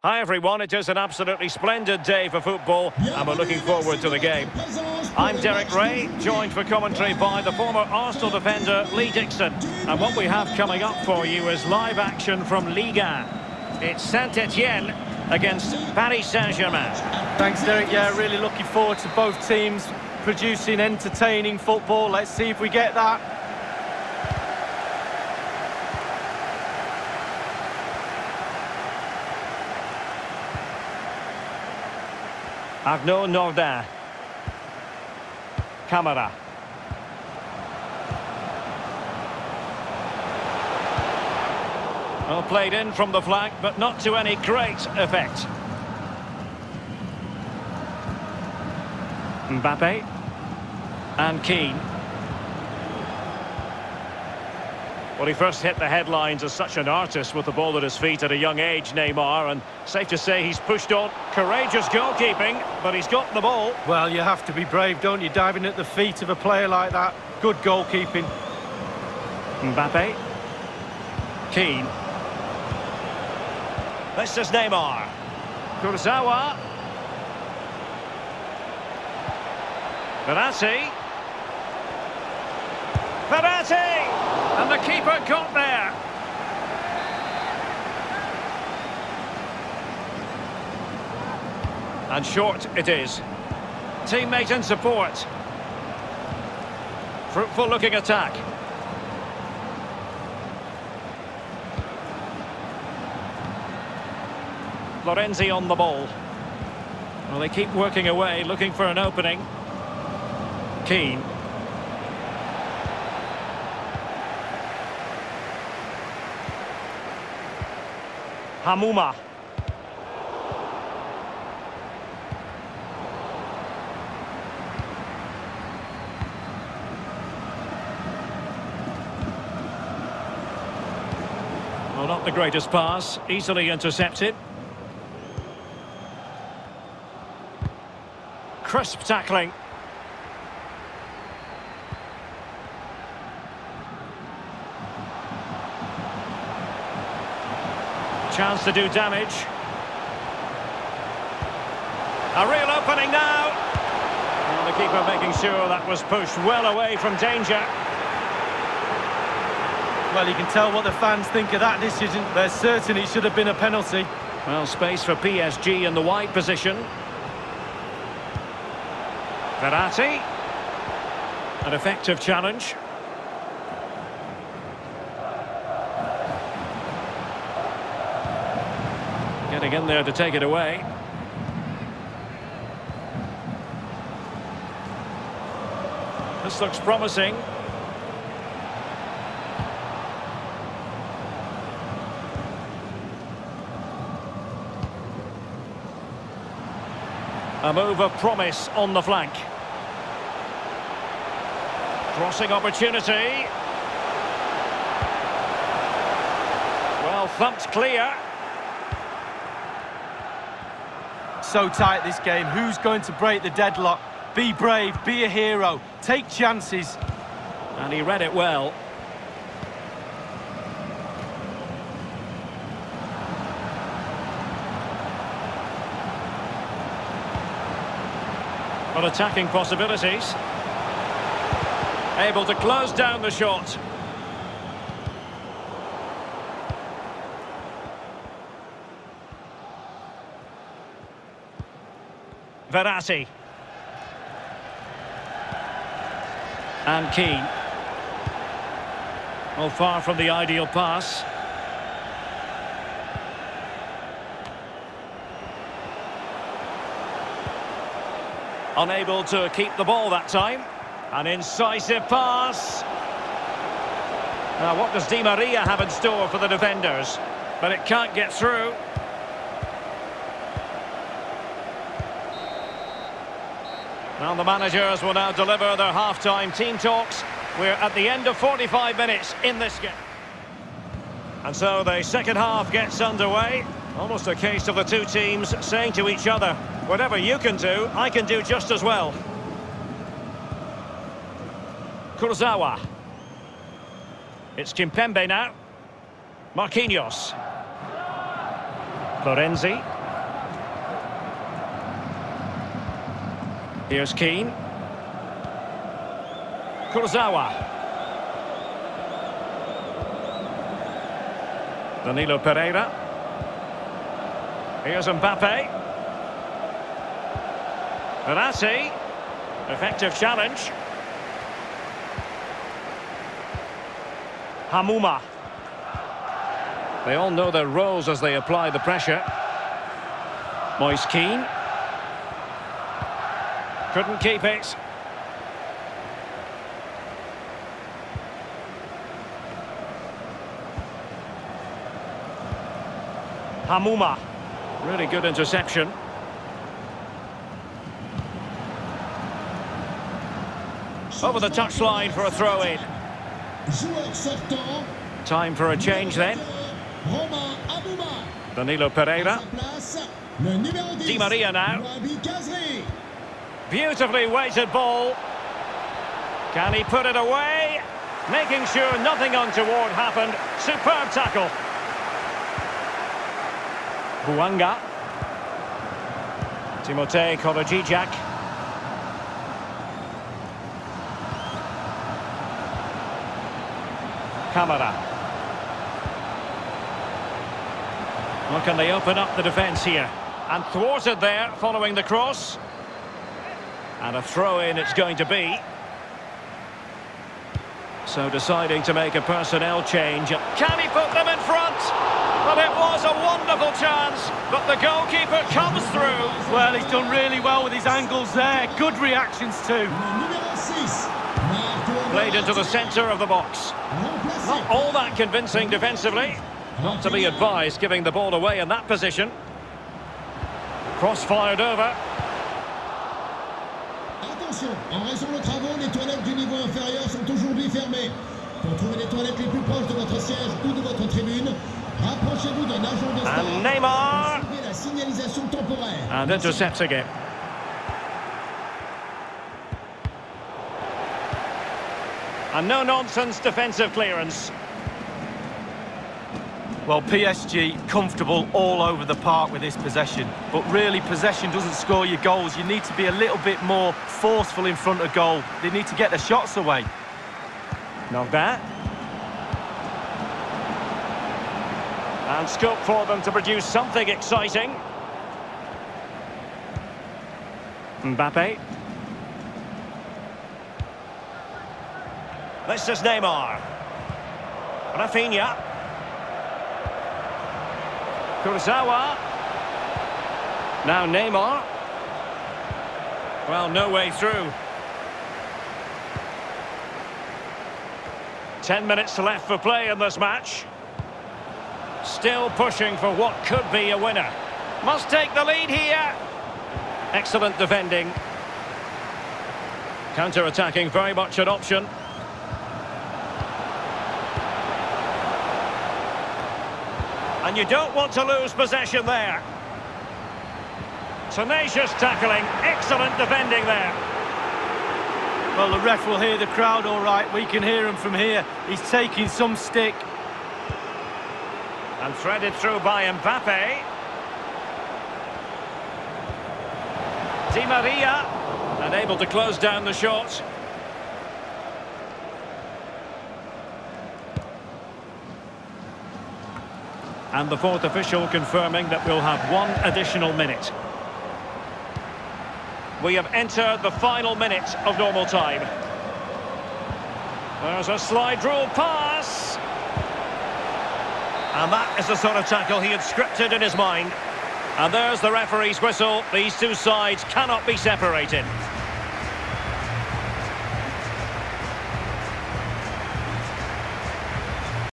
Hi everyone, it is an absolutely splendid day for football and we're looking forward to the game. I'm Derek Ray, joined for commentary by the former Arsenal defender Lee Dixon. And what we have coming up for you is live action from Ligue 1. It's Saint-Étienne against Paris Saint-Germain. Thanks Derek, yeah, really looking forward to both teams producing entertaining football. Let's see if we get that. Arnaud Nordin. Kamara. Well played in from the flank, but not to any great effect. Mbappe. And Keane. Well, he first hit the headlines as such an artist with the ball at his feet at a young age, Neymar, and safe to say he's pushed on. Courageous goalkeeping, but he's got the ball. Well, you have to be brave, don't you, diving at the feet of a player like that. Good goalkeeping. Mbappe. Keane. This is Neymar. Kurzawa. Verratti. Verratti! And the keeper got there. And short it is. Teammate in support. Fruitful looking attack. Florenzi on the ball. Well, they keep working away, looking for an opening. Keane. Hamouma. Well, not the greatest pass, easily intercepted. Crisp tackling. Chance to do damage. A real opening now. And the keeper making sure that was pushed well away from danger. Well, you can tell what the fans think of that decision. They're certain it should have been a penalty. Well, space for PSG in the wide position. Verratti. An effective challenge. Getting in there to take it away. This looks promising. A move of promise on the flank. Crossing opportunity. Well, thumped clear. So tight this game. Who's going to break the deadlock? Be brave, be a hero, take chances. And he read it well. On attacking possibilities. Able to close down the shot. Verratti. And Keane. Well, far from the ideal pass. Unable to keep the ball that time. An incisive pass. Now, what does Di Maria have in store for the defenders? But it can't get through. And the managers will now deliver their half-time team talks. We're at the end of 45 minutes in this game. And so the second half gets underway. Almost a case of the two teams saying to each other, whatever you can do, I can do just as well. Kurzawa. It's Kimpembe now. Marquinhos. Florenzi. Here's Keane. Kurzawa. Danilo Pereira. Here's Mbappe. Verratti. Effective challenge. Hamouma. They all know their roles as they apply the pressure. Moise Keane. Couldn't keep it. Hamouma. Really good interception. Over the touchline for a throw-in. Time for a change then. Danilo Pereira. Di Maria now. Beautifully weighted ball. Can he put it away? Making sure nothing untoward happened. Superb tackle. Buanga. Timotei Korodzicak. Kamara. Well, can they open up the defence here? And thwarted there following the cross. And a throw-in it's going to be. So deciding to make a personnel change. Can he put them in front? Well, it was a wonderful chance, but the goalkeeper comes through. Well, he's done really well with his angles there. Good reactions too. Played into the centre of the box. Not all that convincing defensively. Not to be advised giving the ball away in that position. Cross fired over. Attention, en raison de travaux, les toilettes du niveau inférieur sont aujourd'hui fermées. Pour trouver les toilettes les plus proches de votre siège ou de votre tribune, and Neymar. And intercepts again. And no-nonsense defensive clearance. Well, PSG comfortable all over the park with this possession. But really, possession doesn't score your goals. You need to be a little bit more forceful in front of goal. They need to get their shots away. Not bad. And scope for them to produce something exciting. Mbappe. This is Neymar. Rafinha. Kurzawa. Now Neymar. Well, no way through. 10 minutes left for play in this match. Still pushing for what could be a winner. Must take the lead here. Excellent defending. Counter-attacking very much an option. And you don't want to lose possession there. Tenacious tackling. Excellent defending there. Well, the ref will hear the crowd all right. We can hear him from here. He's taking some stick. And threaded through by Mbappe. Di Maria, unable to close down the shot. And the fourth official confirming that we'll have one additional minute. We have entered the final minute of normal time. There's a slide rule pass. And that is the sort of tackle he had scripted in his mind. And there's the referee's whistle. These two sides cannot be separated.